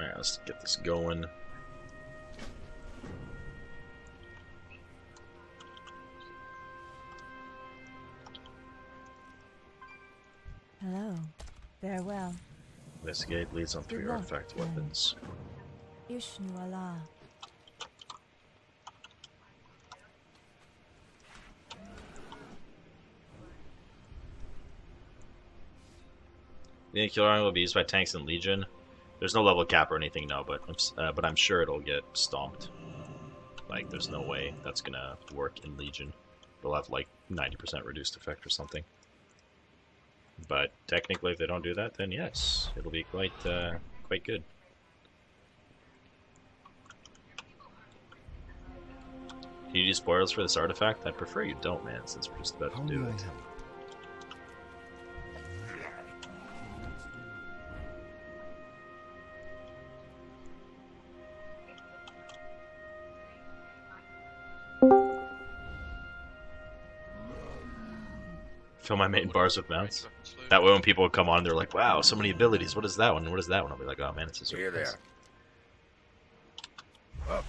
Alright, let's get this going. Hello. Farewell. Investigate leads on three artifact weapons. Ishnu Allah. The killer arm will be used by tanks and Legion. There's no level cap or anything now, but I'm sure it'll get stomped. Like, there's no way that's gonna work in Legion. It'll have like 90% reduced effect or something. But technically, if they don't do that, then yes, it'll be quite, quite good. Can you do spoils for this artifact? I'd prefer you don't, man, since we're just about to do it. Fill my main bars with mounts. That way when people come on, they're like, wow, so many abilities. What is that one? What is that one? I'll be like, oh man, it's a surprise. Up.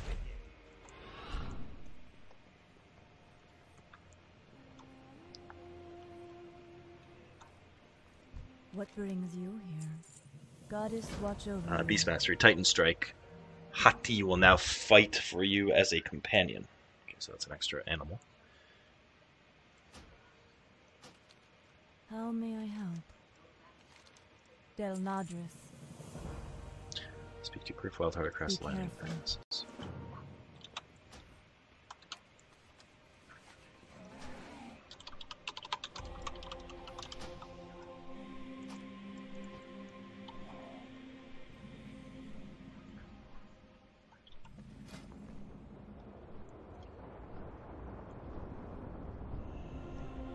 What brings you here? Goddess, watch over. Beast Mastery, Titan Strike. Hati will now fight for you as a companion. Okay, so that's an extra animal. How may I help? Del Nadris. Speak to Griff Wildheart across the landing.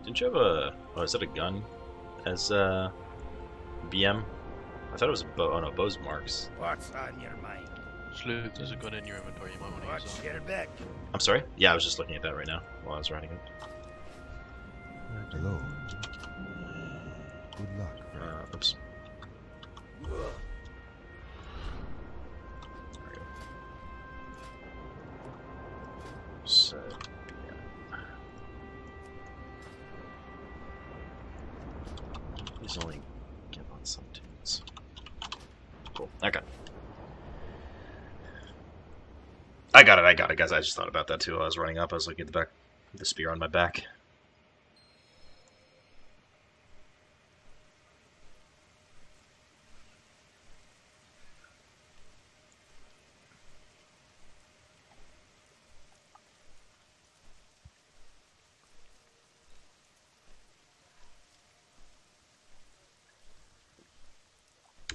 Didn't you have a... Oh, is that a gun? As BM? I thought it was a bow. Oh no, bow's marks. What's on your mind? Sleuth, there's a gun in your inventory you might want to use. Watch your back. I'm sorry? Yeah, I was just looking at that right now while I was riding it. Hello. Good luck. Oops. There we go. So. Only give on some tunes. Cool. Okay. I got it, guys. I just thought about that too. I was running up. I was looking at the back, the spear on my back.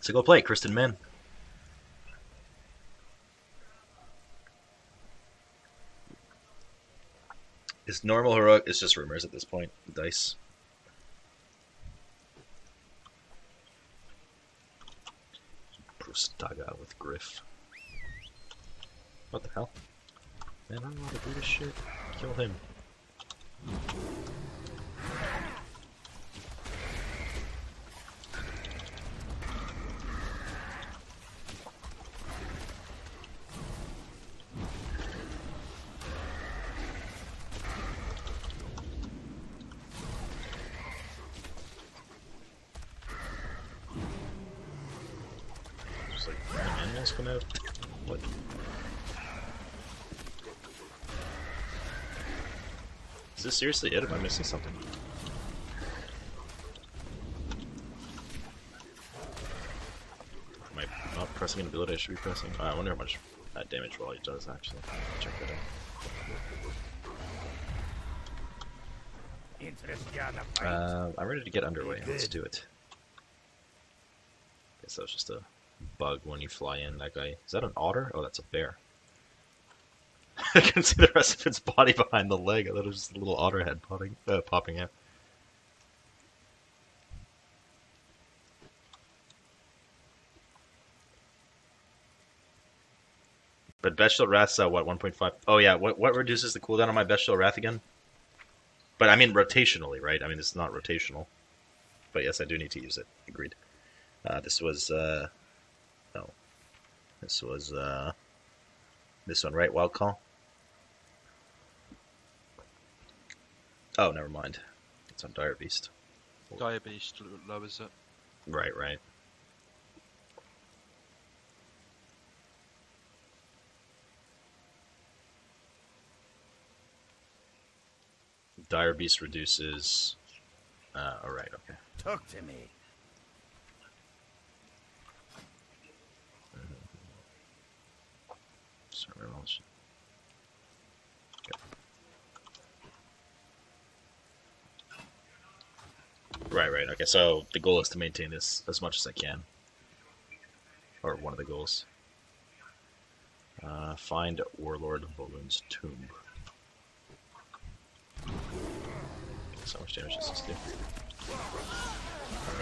So go play, Kristen Mann. It's normal heroic. It's just rumors at this point. Dice. Brustaga with Griff. What the hell? Man, I don't want to do this shit. Kill him. Is this seriously it? Am I missing something? Am I not pressing an ability I should be pressing? I wonder how much damage Raleigh does actually. Check that out. I'm ready to get underway. Let's do it. Guess that was just a bug when you fly in. That guy. Is that an otter? Oh, that's a bear. I couldn't see the rest of its body behind the leg. I thought it was just a little otter head popping out. But Bestial Wrath's what, 1.5? Oh yeah, what reduces the cooldown on my Bestial Wrath again? But I mean rotationally, right? I mean, it's not rotational. But yes, I do need to use it. Agreed. This was... No. This was this one, right? Wild Call. Oh, never mind. It's on Dire Beast. Dire Beast lowers it. Right, right. Dire Beast reduces. All right. Okay. Talk to me. Sorry, okay. Right, right. Okay, so the goal is to maintain this as much as I can, or one of the goals. Find Warlord Volun's tomb. So much damage does this do?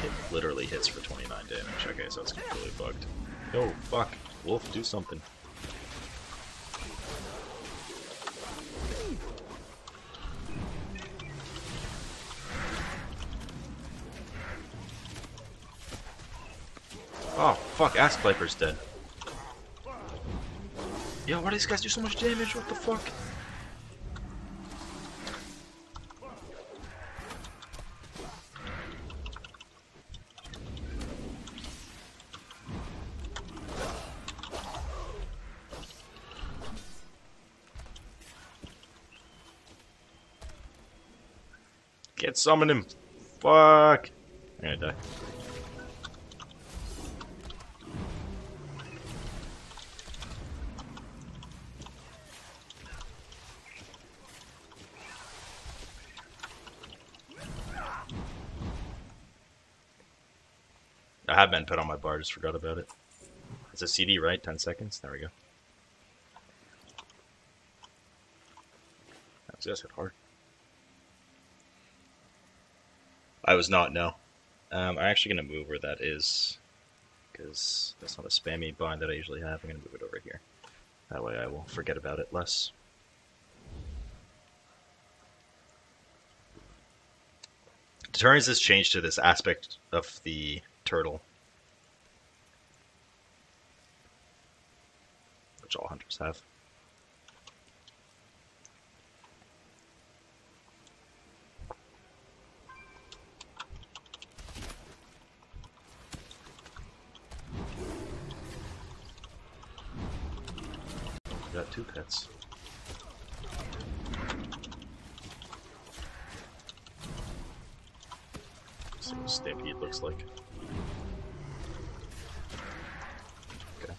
It literally hits for 29 damage. Okay, so it's completely bugged. Oh, fuck. Wolf, do something. Oh, fuck. Axe Viper's dead. Yo, why do these guys do so much damage? What the fuck? Can't summon him. Fuck. I'm gonna die. I have been put on my bar, just forgot about it. It's a CD, right? 10 seconds? There we go. That was just hard. I was not, no. I'm actually going to move where that is, because that's not a spammy bind that I usually have. I'm going to move it over here. That way I will forget about it less. Deterrence has changed to this aspect of the turtle, which all hunters have. Got two pets. See what Stampede looks like. Okay.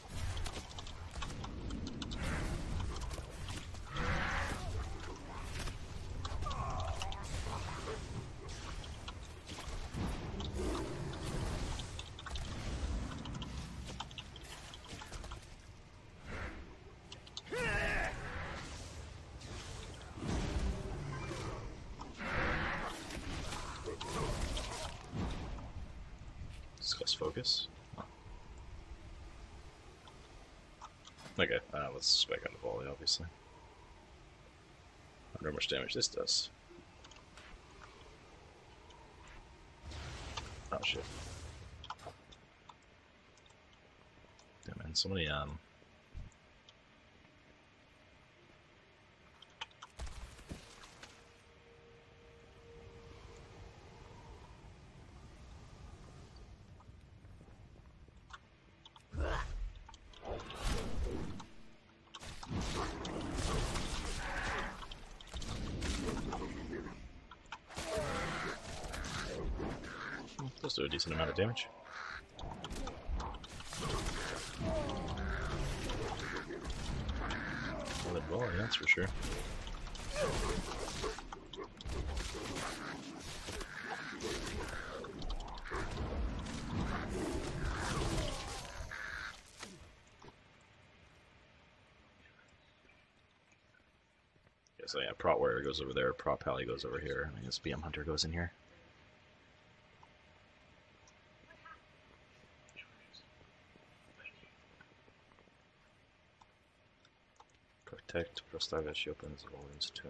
Focus. Okay, let's back on the volley, obviously. I wonder how much damage this does. Oh shit. Damn, man, so many, do a decent amount of damage. Well, that's for sure. Guess I Prot Warrior goes over there, Prot Pally goes over here, and I guess BM Hunter goes in here. Protect Prostava, she opens Volun's tomb.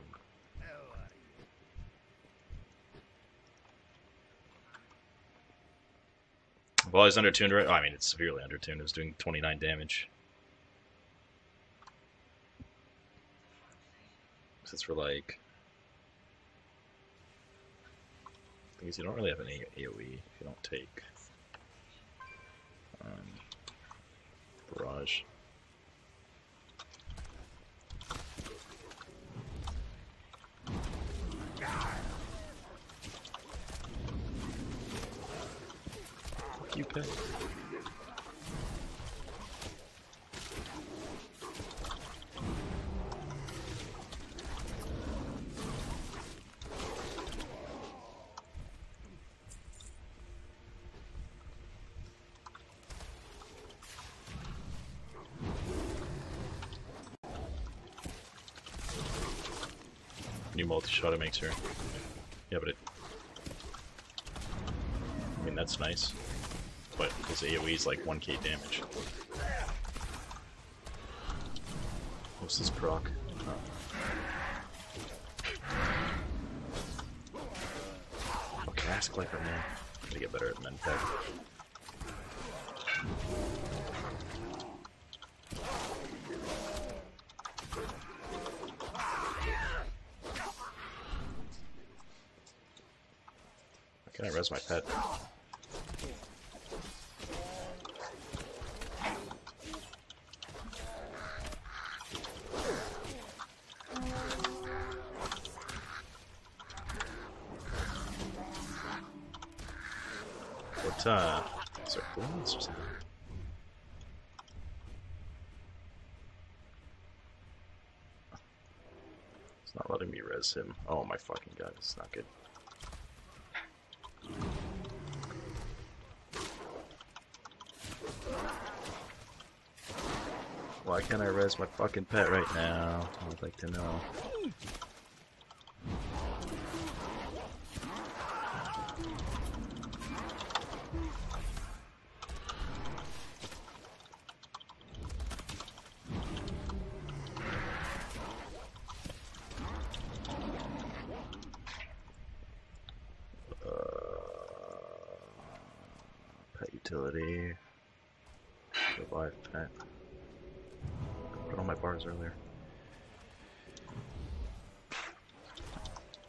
Well, he's under tuned, right? Oh, I mean, it's severely under tuned. It was doing 29 damage. since we're like... Because you don't really have any AoE if you don't take Barrage. You pick. Multi-shot it makes her. Yeah, but it... I mean, that's nice. But his AoE is like 1k damage. What's this proc? Oh. Oh, can I ask like her, man? I gotta get better at men pack. Can I res my pet? What, is there coolness or something? It's not letting me res him. Oh my fucking god, it's not good. Why can't I res my fucking pet right now? I would like to know. Pet utility. Revive pet. My bars earlier.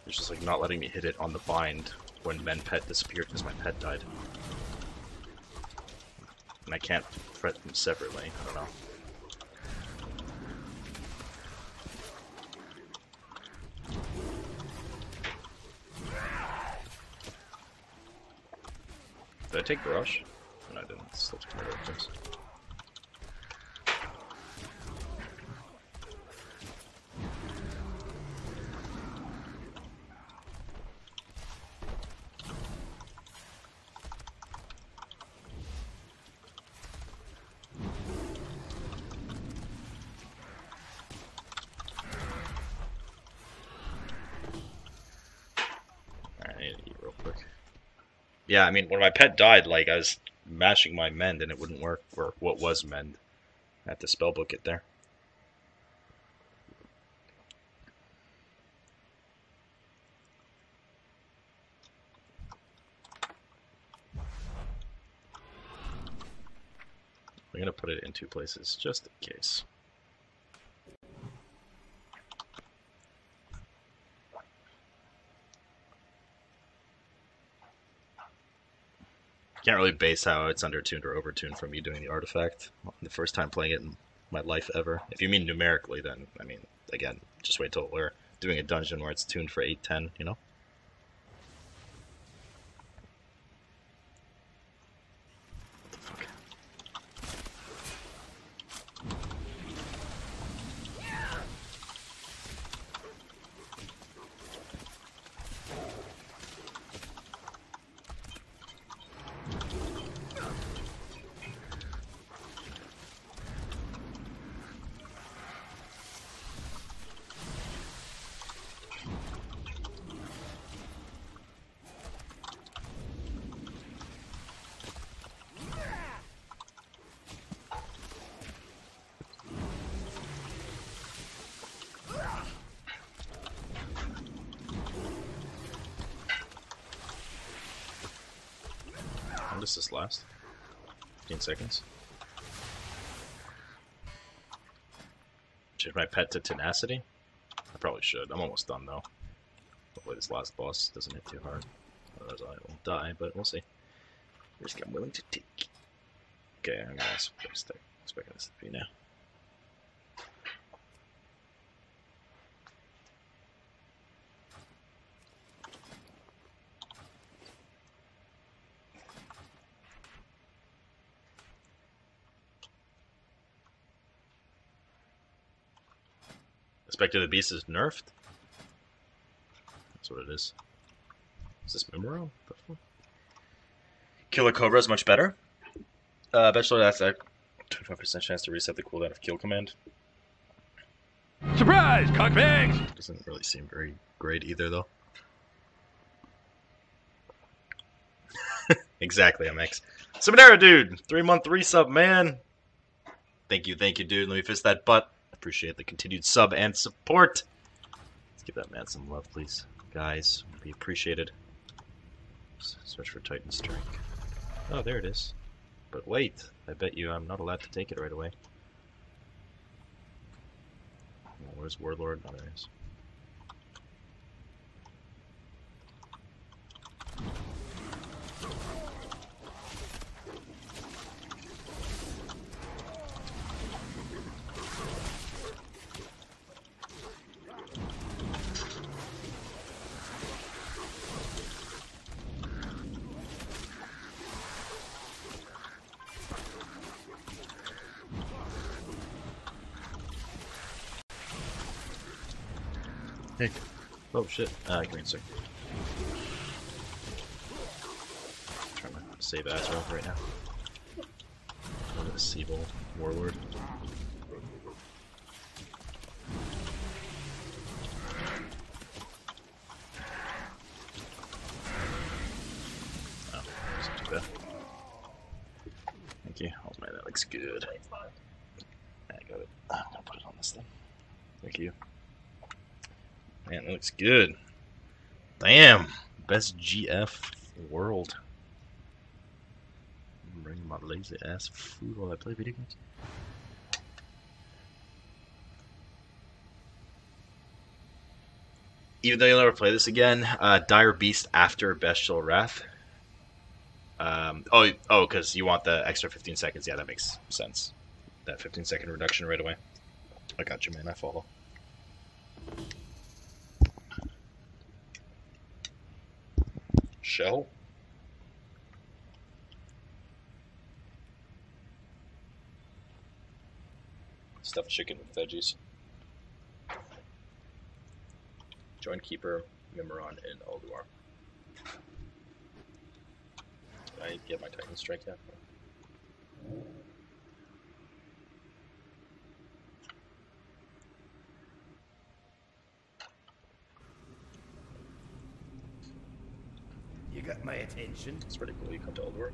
It's just like not letting me hit it on the bind when men pet disappeared because my pet died. And I can't fret them separately, I don't know. Did I take Barrage? No, I didn't. It's still took my reference. Yeah, I mean, when my pet died, like, I was mashing my mend and it wouldn't work, or what was mend. I had to spellbook it there. We're gonna put it in two places, just in case. Can't really base how it's undertuned or overtuned from me doing the artifact. The first time playing it in my life ever. If you mean numerically, then, I mean, again, just wait till we're doing a dungeon where it's tuned for 810, you know? What the fuck? How does this last? 15 seconds. Change my pet to tenacity? probably should. I'm almost done though. Hopefully this last boss doesn't hit too hard. Otherwise I will die, but we'll see. Risk I'm willing to take. Okay, I'm gonna expect this to be now. Aspect of the Beast is nerfed? That's what it is. Is this Mimiron? Killer Cobra is much better. Bestial Wrath has a 25% chance to reset the cooldown of Kill Command. Surprise, cockbangs! Doesn't really seem very great either, though. Exactly, MX. Subnera, dude! 3-month resub, man! Thank you, dude. Let me fist that butt. Appreciate the continued sub and support. Let's give that man some love, please. Guys, would be appreciated. Search for Titan Strike. Oh, there it is. But wait, I bet you I'm not allowed to take it right away. Oh, where's Warlord? Oh, there it is. Hey. Oh shit. Green sick. Trying to save Azeroth right now. Go to the Seabolt Warlord. Oh, that's too bad. Thank you. Oh man, that looks good. I got it. I'm gonna put it on this thing. Thank you. Man, that looks good. Damn! Best GF in the world. I'm bringing my lazy ass food while I play video games. Even though you'll never play this again, Dire Beast after Bestial Wrath. Oh, because you want the extra 15 seconds. Yeah, that makes sense. That 15-second reduction right away. I got you, man. I follow. Shell. Stuffed chicken with veggies. Join Keeper, Mimiron, and Ulduar. Did I get my Titan Strike yet? You got my attention. It's pretty cool you come to Ulduar.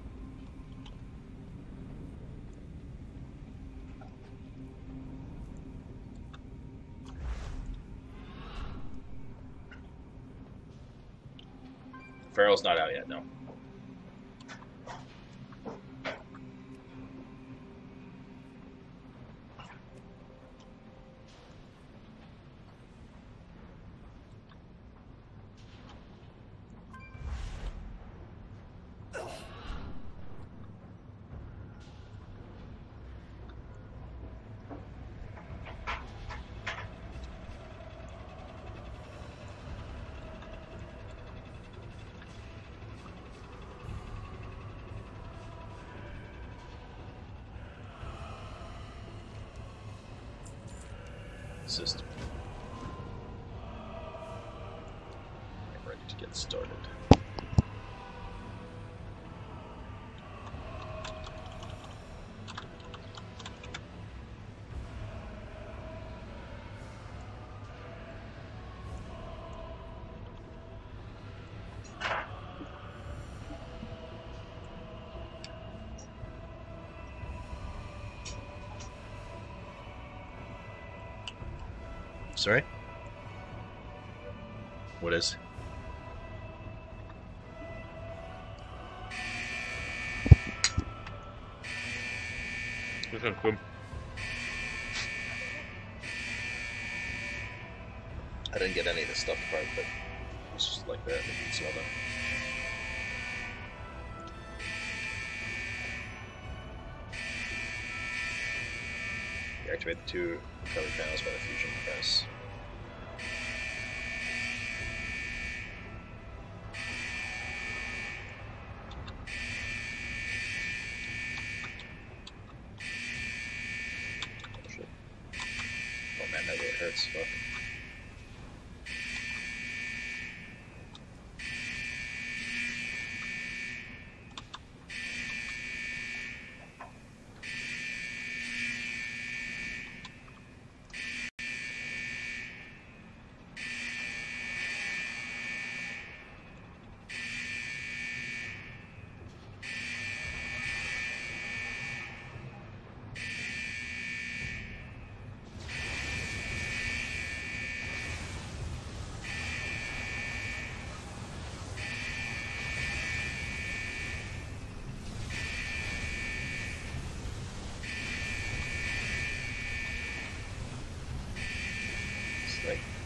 Pharaoh's not out yet, no. System. I'm ready to get started. Sorry? What is? I didn't get any of the stuff part, but it's just like that. You can smell that. You activate the two recovery panels by the fusion press.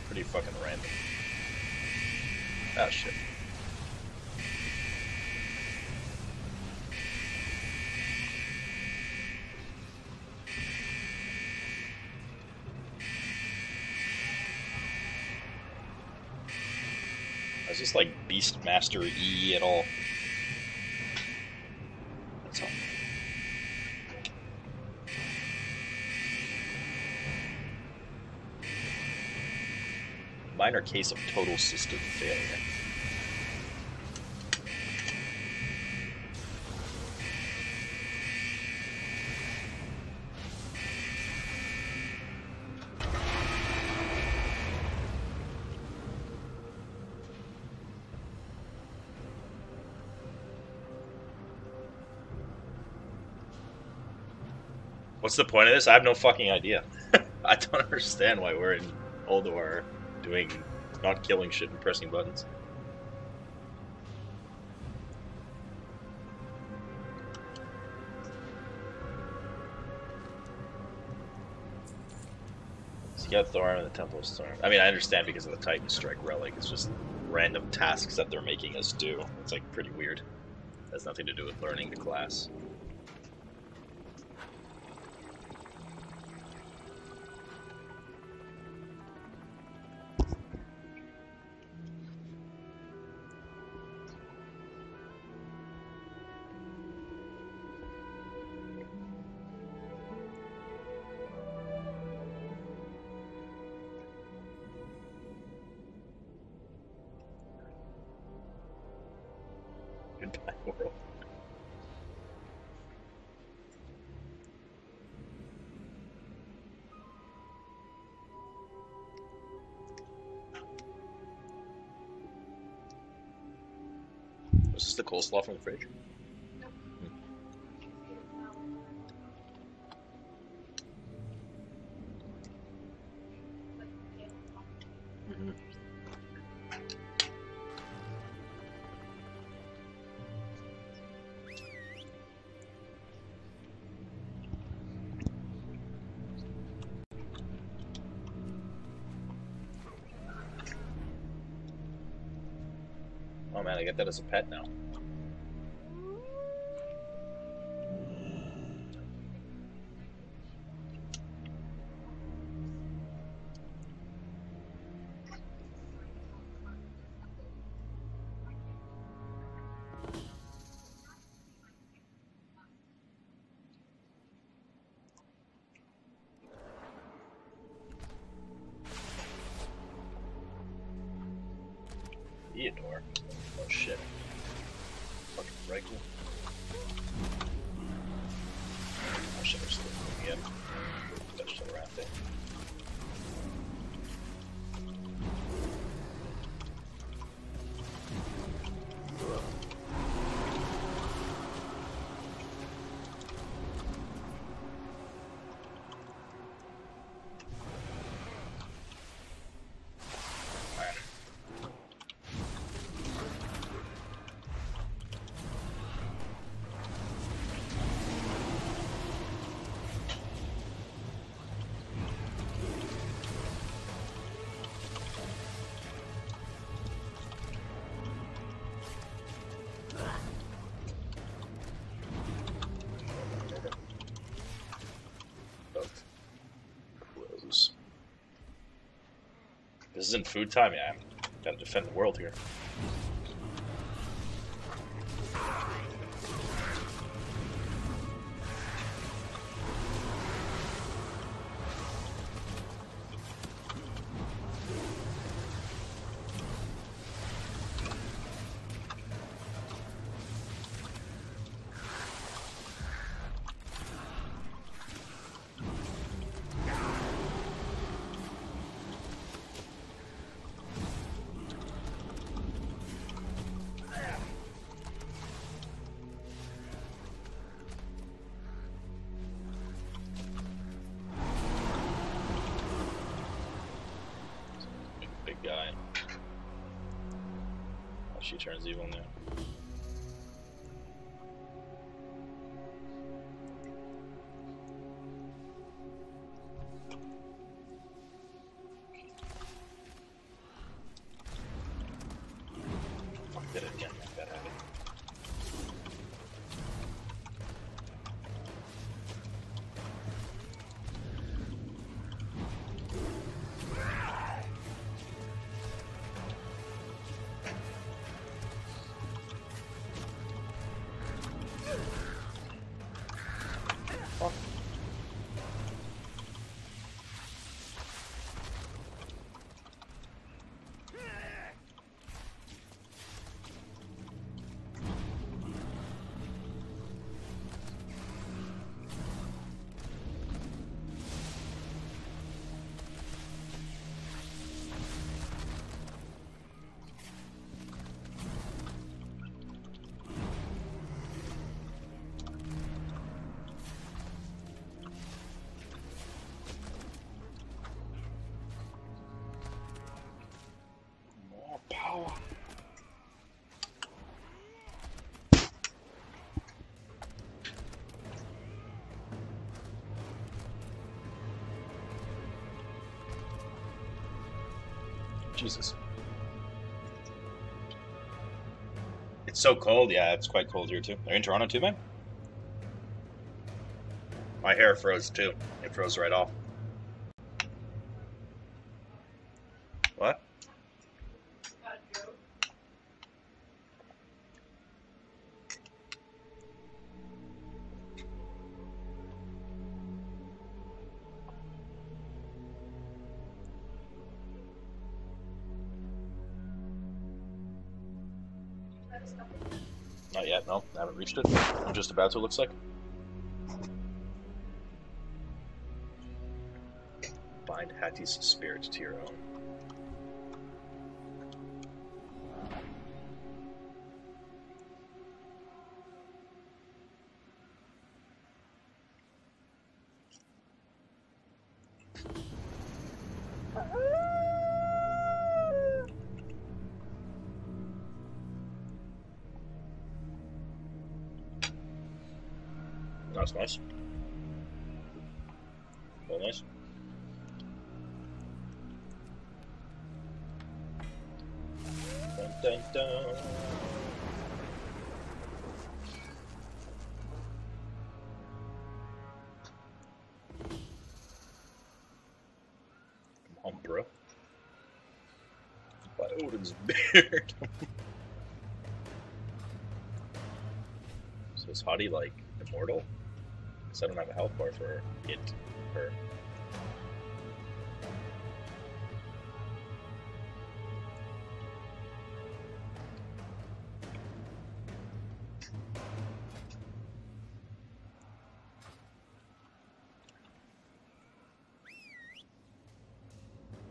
Pretty fucking random. Ah, shit. Is this like Beast Mastery E at all? That's all. Minor case of total system failure. What's the point of this? I have no fucking idea. I don't understand why we're in Ulduar. Doing, not killing shit and pressing buttons. Scout Thorn and the Temple of Thorn. I mean, I understand because of the Titan Strike relic. It's just random tasks that they're making us do. It's like pretty weird. It has nothing to do with learning the class. Is this the coleslaw from the fridge? No. Mm-hmm. Oh man, I get that as a pet now. Theodore. Oh shit. Fucking right. Oh shit, there's still moving in. Bestial Wrath there. This isn't food time, yeah. I've got to defend the world here. She turns evil now. Fuck that again, like that happened. Jesus. It's so cold. Yeah, it's quite cold here, too. Are you in Toronto, too, man? My hair froze, too. It froze right off. What? Not yet, no. I haven't reached it. I'm just about to, it looks like. Bind Hati's spirit to your own. That's nice. Very nice. Dun, dun, dun. Come on, bro. By Odin's beard. So is Hati like immortal? Because I don't have a health bar for it, her.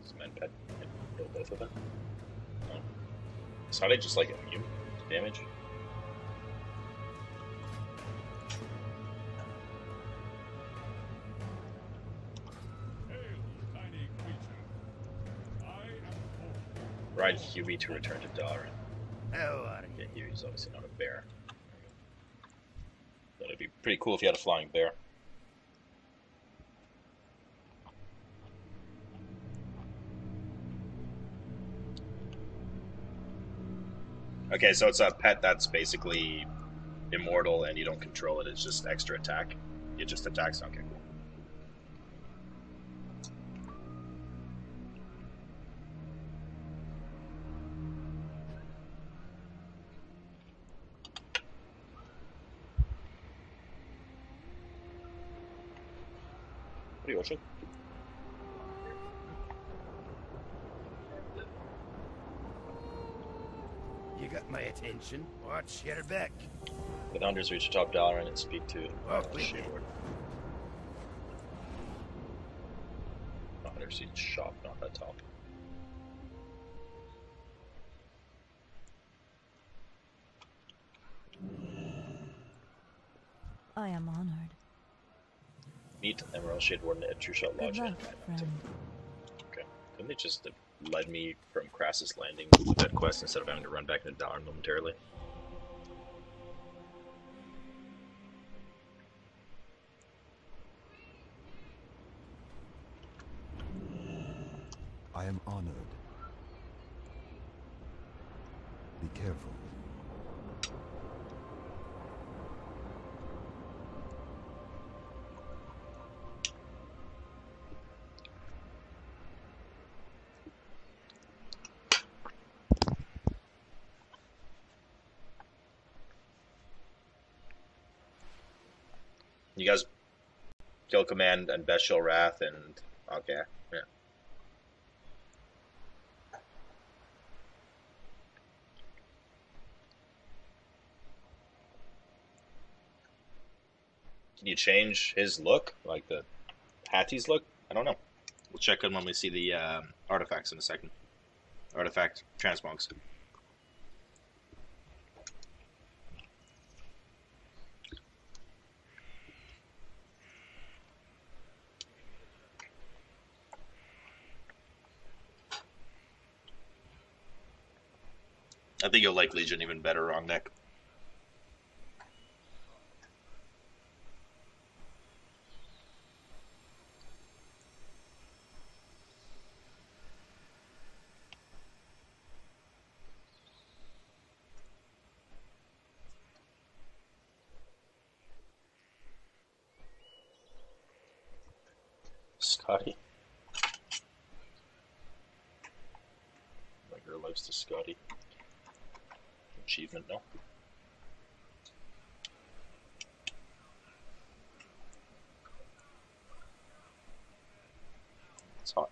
Cement pet. I kill both of them. No. Is Hati just like immune to damage? Ride Huey to return to Dalaran. Yeah, Huey's obviously not a bear. That'd be pretty cool if you had a flying bear. Okay, so it's a pet that's basically immortal and you don't control it. It's just extra attack. It just attacks. Okay, cool. Приёшек. You got my attention. Watch your back. When hunters reach top Dalaran and speak to Shade Warden. Hunters reach shop, not that top. I am honored. Meet Emerald Shade Warden at True Shot Lodge. Luck, okay. Couldn't they just have led me from Crassus Landing with that quest instead of having to run back into Dalaran momentarily? I am honored. Be careful. You guys Kill Command and Bestial Wrath and okay, yeah. Can you change his look? Like the Hati's look? I don't know. We'll check in when we see the artifacts in a second. Artifact transmogs. I think you'll like Legion even better, Wrong Neck. Scotty. My girl loves to Scotty. Achievement, no. It's hot.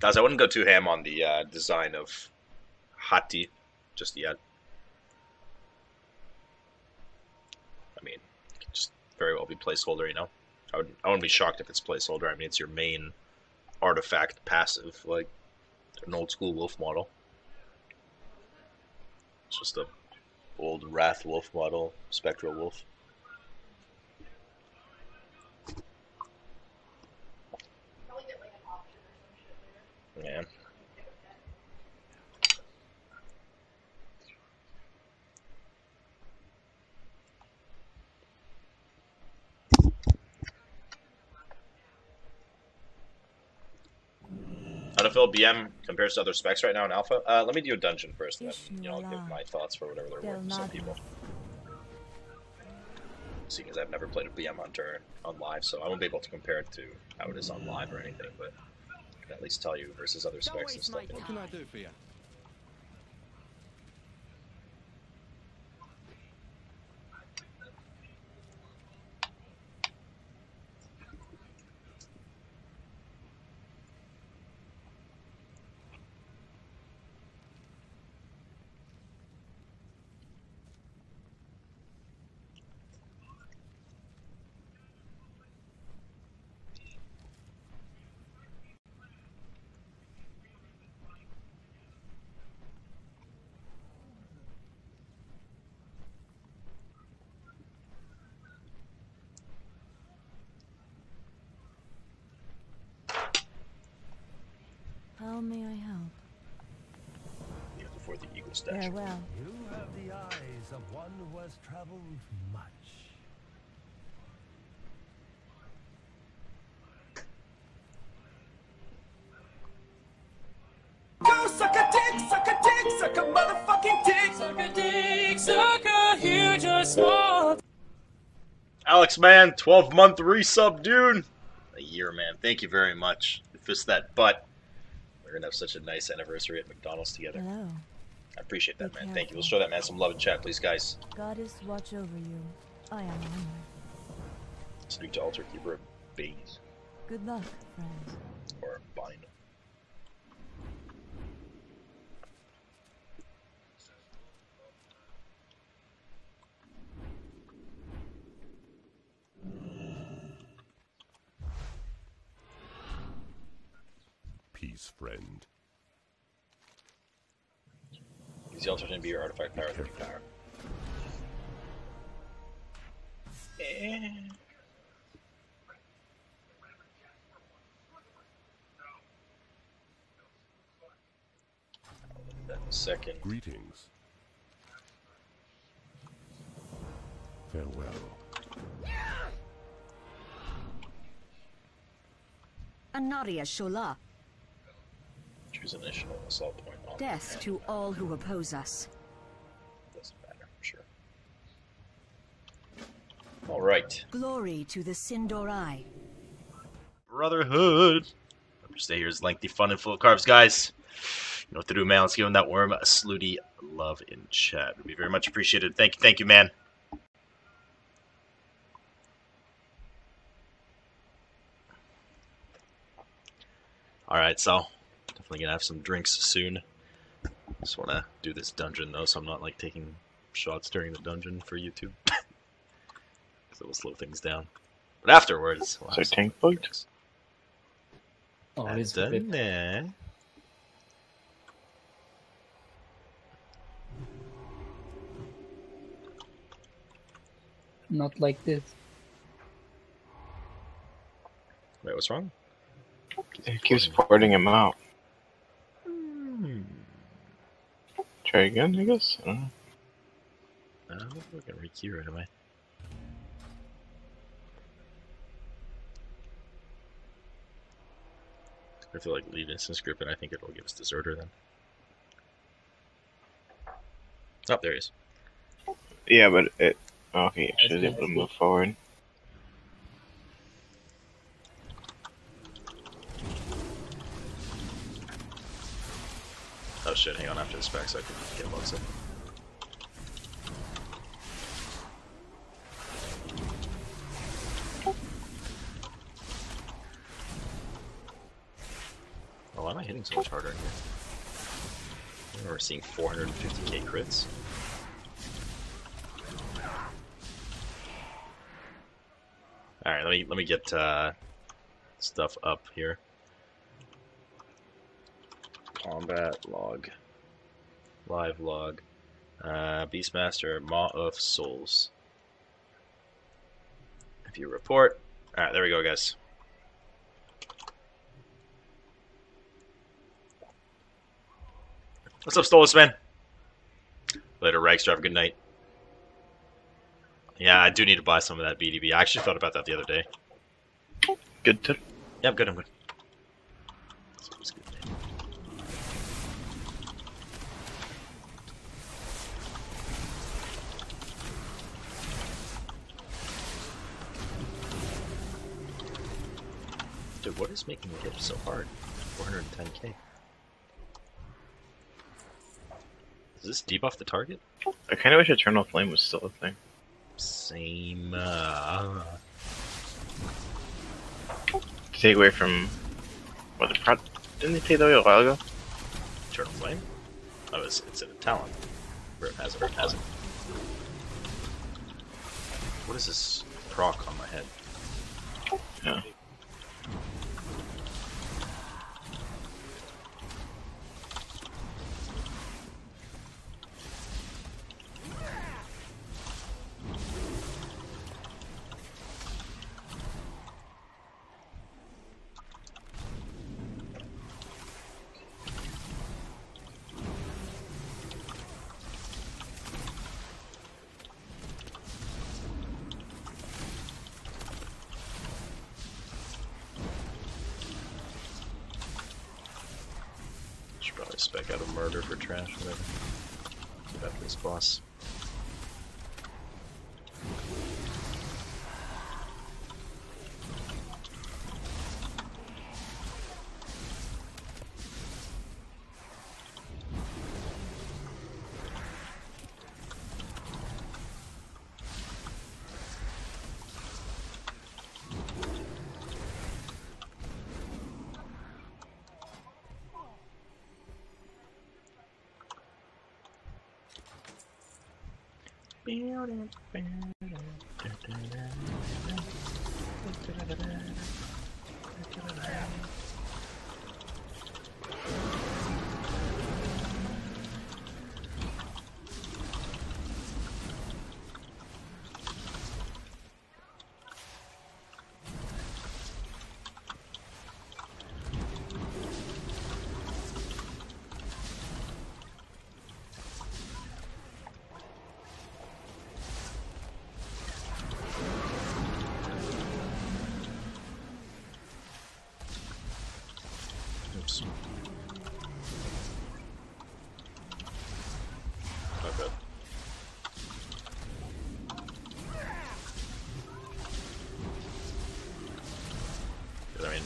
Guys, I wouldn't go too ham on the design of Hati just yet. Very well be placeholder, you know. I wouldn't be shocked if it's placeholder. I mean, it's your main artifact passive, like an old school wolf model. It's just a old Wrath wolf model, spectral wolf. Yeah. How to fill BM compares to other specs right now in Alpha? Let me do a dungeon first, and then, you know, I'll give my thoughts for whatever they're worth to some people. Seeing as I've never played a BM Hunter on live, so I won't be able to compare it to how it is on live or anything, but I can at least tell you versus other specs and stuff. What can I do for you? How may I help? Yeah, before the eagle statue. Farewell. You have the eyes of one who has traveled much. Go suck a dick, suck a dick, suck a motherfucking dick, suck a huge or small. Alex, man, 12-month resub, dude. A year, man. Thank you very much. Fist that butt. We're going to have such a nice anniversary at McDonald's together. Hello. I appreciate that, man. Thank you. We'll show that man some love in chat, please, guys. Goddess, watch over you. I am honored. Speak to Altar Keeper of Bays. Good luck, friends. Or bind. Peace, friend. These altars gonna be your artifact power, 30 power. I'll look at that in a second. Greetings. Farewell. Anaria Shola. Choose an initial assault point. On death to matter. All who oppose us. Doesn't matter, I'm sure. All right. Glory to the Sindorai. Brotherhood. Remember, stay here is lengthy, fun, and full of carbs, guys. You know what to do, man. Let's give him that worm a slutty love in chat. It'd be very much appreciated. Thank you, man. All right, so. Definitely gonna have some drinks soon. Just wanna do this dungeon though, so I'm not like taking shots during the dungeon for YouTube. Cause it will slow things down. But afterwards, we'll have so tank fight. Oh, it's done there. Not like this. Wait, what's wrong? It keeps farting him out. Try again, I guess. I don't know. I don't think we can rekey right away. I feel like leave instance group, and I think it will give us Deserter then. Oh, there he is. Yeah, but it. Okay, it should be able to move forward. Oh shit, hang on after this back so I can get lots of. Oh, why am I hitting so much harder in here? I remember we're seeing 450k crits. Alright, let me get stuff up here. Combat log, live log, Beastmaster, Maw of Souls. If you report, all right, there we go, guys. What's up, Stolas, man? Later, Ragstar. Have a good night. Yeah, I do need to buy some of that BDB. I actually thought about that the other day. Good tip. Yeah, I'm good. I'm good. Dude, what is making the dip so hard? 410k. Does this debuff the target? I kind of wish Eternal Flame was still a thing. Same. To take away from. What the prod? Didn't they take that away a while ago? Eternal Flame? Oh, it's in a talent. Where it has it, What is this proc on my head? Yeah. Spec out of murder for trash, whatever. Get after this boss.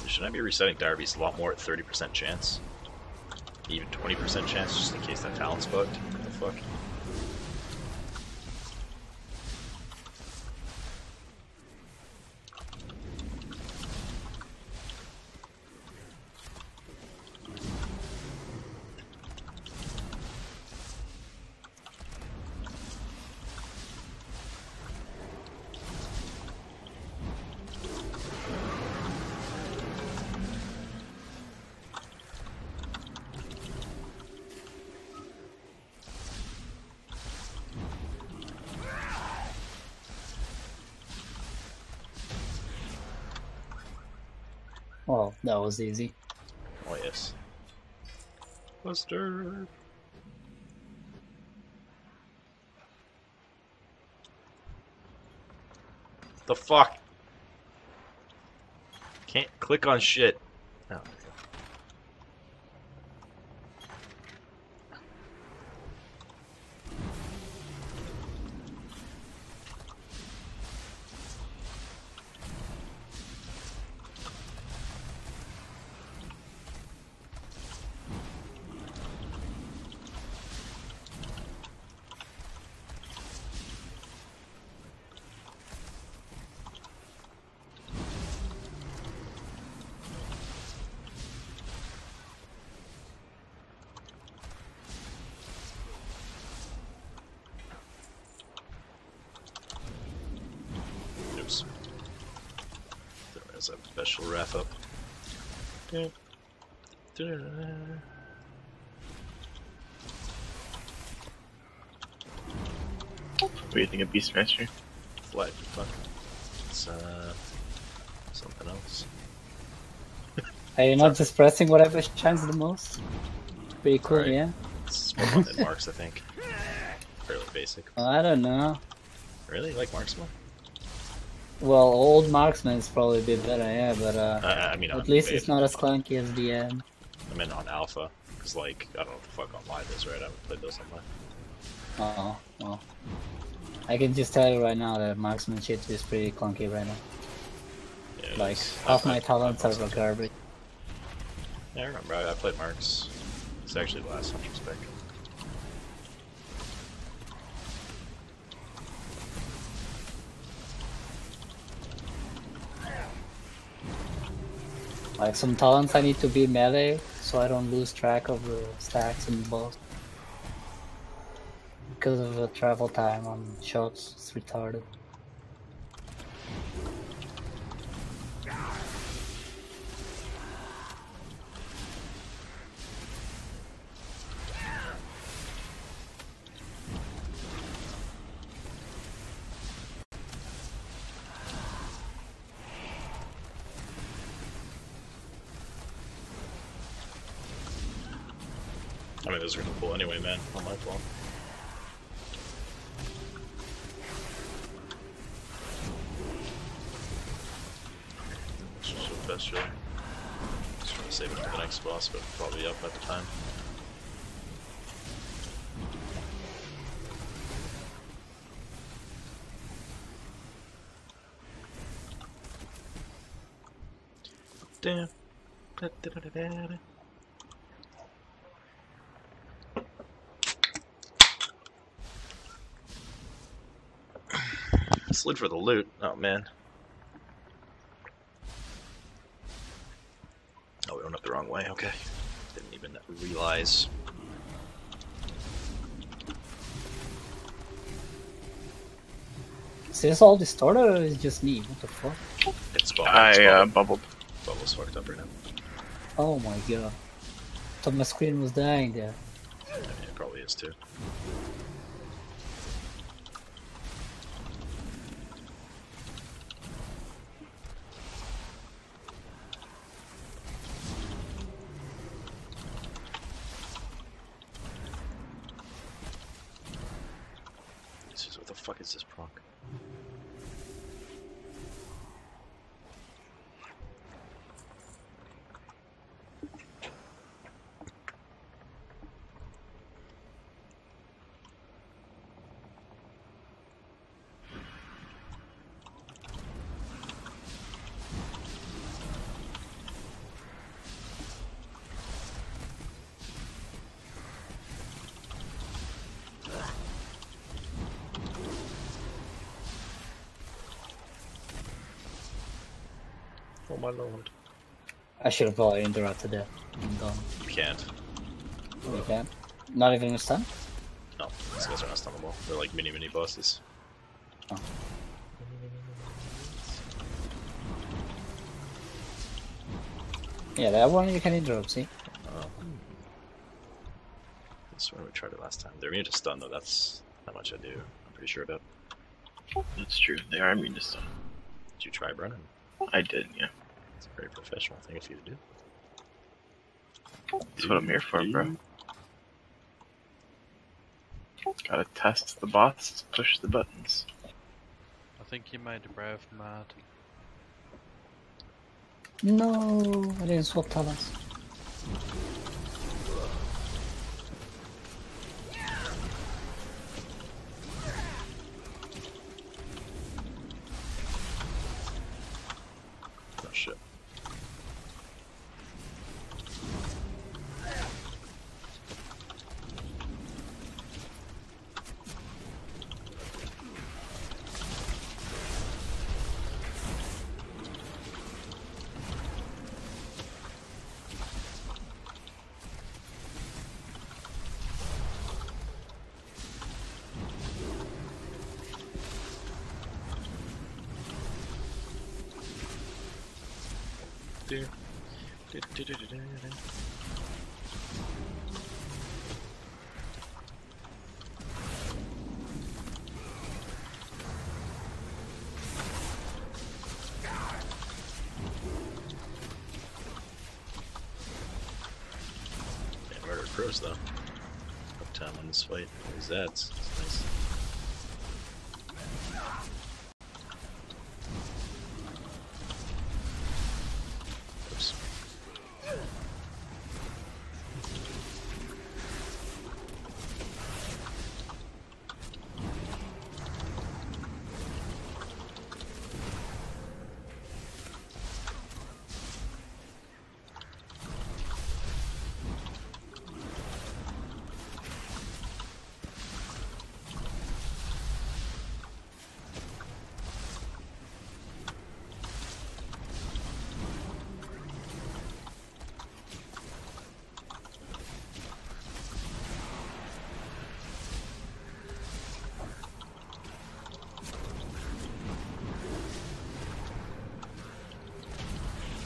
Should I be resetting Dire Beast a lot more at 30% chance? Even 20% chance, just in case that talent's bugged? What the fuck? Oh, that was easy. Oh, yes. Buster! The fuck? Can't click on shit. Oh. Bestial Wrath up. What do you think of Beast Mastery? Flag, fuck. It's something else. Are you not just pressing whatever shines the most? Pretty cool, right. Yeah? It's more fun than Marks, I think. Fairly basic. I don't know. Really? You like Marks more? Well, old marksman is probably a bit better, yeah, but I mean, at least it's not as clunky as DM. I meant on alpha, because, like, I don't know what the fuck online is, right? I haven't played those online. Uh-oh, well. I can just tell you right now that marksman shit is pretty clunky right now. Yeah, like, half my talents are garbage. Yeah, I remember, I played Marks. It's actually the last Hunter's Pick. Like some talents I need to be melee, so I don't lose track of the stacks and balls. Because of the travel time on shots, it's retarded. Those are cool anyway, man, on my phone. This is the best shot. Just trying to save it for the next boss, but probably up at the time. Damn. Da da da da da da. Slid for the loot. Oh man. Oh, we went up the wrong way. Okay. Didn't even realize. Is this all distorted or is it just me? What the fuck? It's bubble. I bubbled. Bubble's fucked up right now. Oh my god. I thought my screen was dying there. Yeah, it probably is too. What the fuck is this proc? Oh my lord. I should have probably interrupted that. I'm done. You can't. Oh, you can't? Not even with stun? No, these guys are not stunnable. They're like mini bosses. Oh. Yeah, that one you can interrupt, see? Oh. That's where we tried it last time. They're immune to stun though, that's not much I do. I'm pretty sure about. That's true, they are immune to stun. Did you try Brennan? I did, yeah. It's a very professional thing for you to do. That's what I'm here for, bro. Gotta test the bots, push the buttons. I think you made Brav mad. No, I didn't swap talents. Pros though. Up time on this fight. Who's that? It's nice. Oops.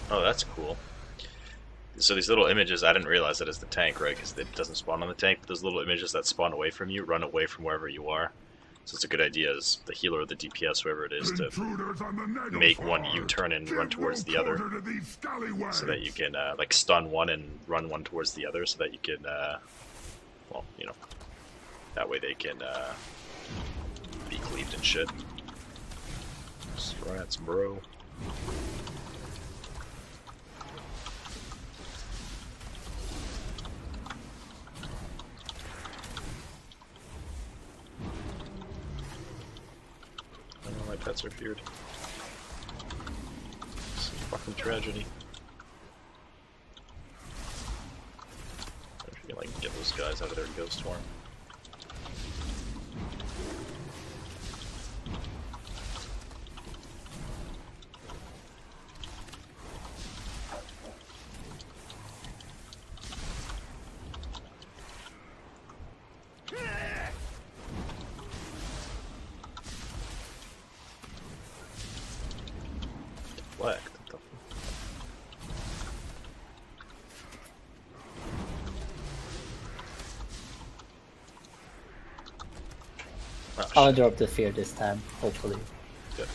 Oh, that's cool. So these little images, I didn't realize that is the tank, right? Because it doesn't spawn on the tank, but those little images that spawn away from you run away from wherever you are. So it's a good idea as the healer or the DPS, whoever it is, to make one U-turn and run towards the other. So that you can, like, stun one and run one towards the other so that you can, well, you know, that way they can be cleaved and shit. Strats, bro. Pets are feared. It's a fucking tragedy. If you can, like, get those guys out of their ghost form. select. Oh, I'll drop the fear this time, hopefully. Good.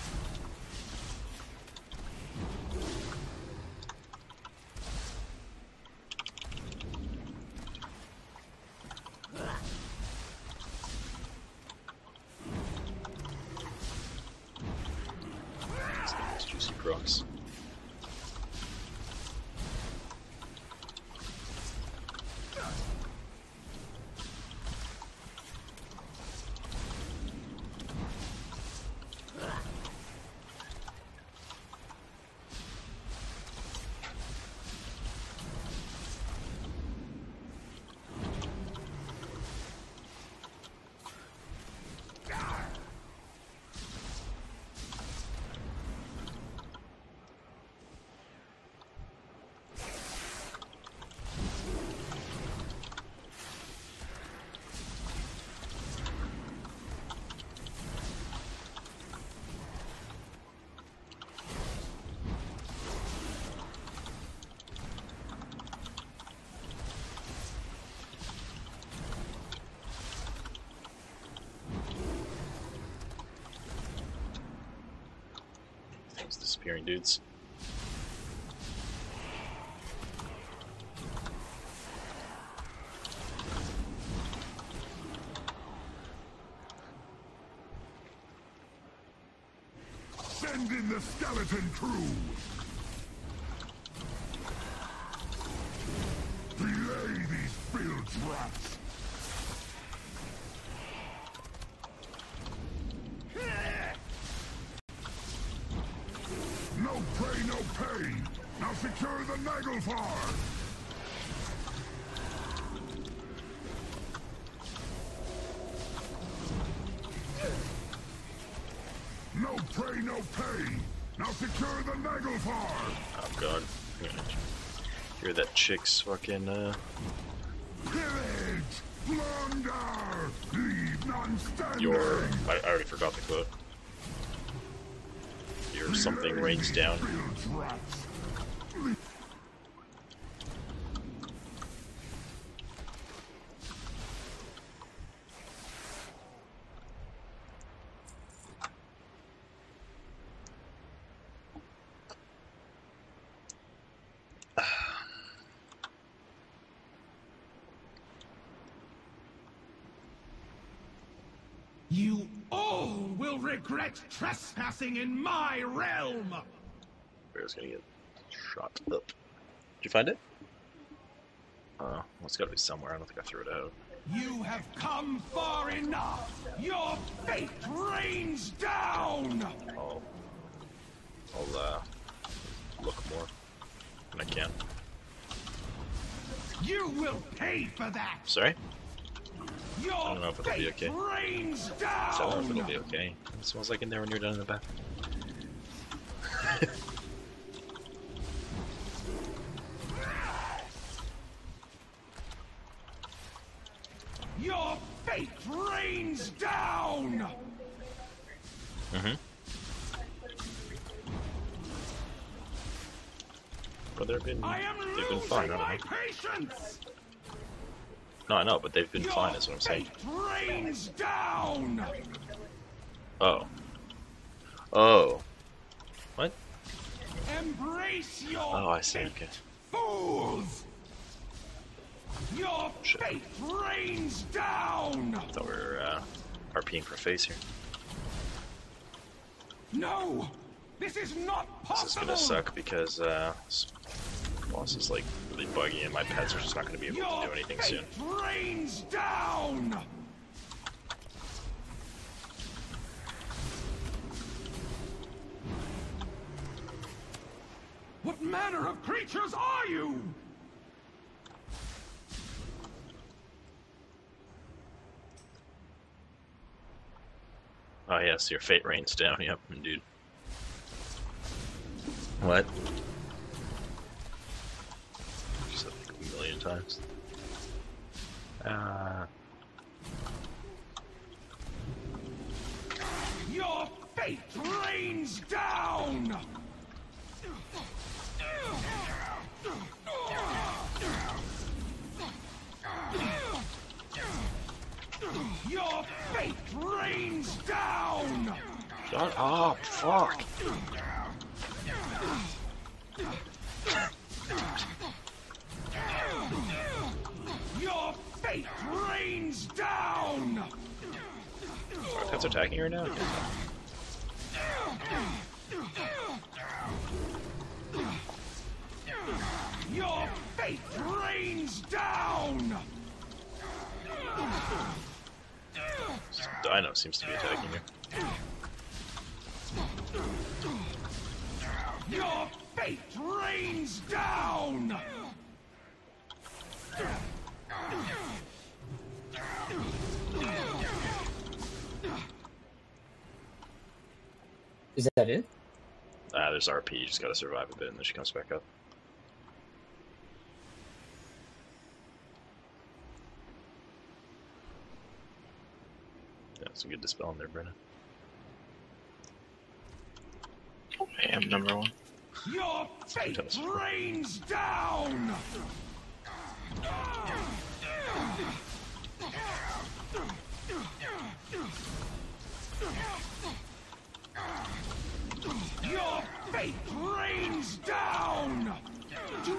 Disappearing dudes. Send in the skeleton crew. Delay these bilge rats. Now secure the Naglfar! No prey, no pay! Now secure the Naglfar! Oh god. Hear that chick's fucking, Pillage! Plunder! Leave none standing! Your... I already forgot the quote. Or something rains down. Regret trespassing in my realm! Bear's gonna get shot up. Did you find it? Well, it's gotta be somewhere. I don't think I threw it out. You have come far enough! Your fate rains down! I'll look more when I can. You will pay for that! Sorry? I don't know if it'll be okay. I don't know if it'll be okay. It smells like in there when you're done in the bathroom. Your fate rains down. Mm-hmm. But they've been fine, I don't know. No, I know, but they've been fine, is what I'm saying. Rains down. Oh. Oh. What? Embrace your I see. Okay. Fools. Your fate rains down. I thought we were RPing for face here. No, this is not possible. This is gonna suck because boss is like really buggy, and my pets are just not going to be able to do anything soon. Rains down. What manner of creatures are you? Oh yes, your fate rains down. Yep, dude. What? Times. Your fate rains down. Fate rains down! Shut up, fuck! Your fate rains down! Fuck, that's attacking you right now? Your fate rains down! This dino seems to be attacking you. Your fate rains down! Is that it? There's RP, you just gotta survive a bit and then she comes back up. That's a good dispel in there, Brenna. I am number one. Your fate rains down! Your fate rains down! Do you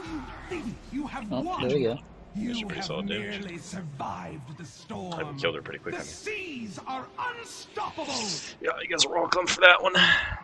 think you have won? There we go. You have nearly survived the storm. I killed her pretty quickly. The seas are unstoppable. Yeah, you guys were all come for that one.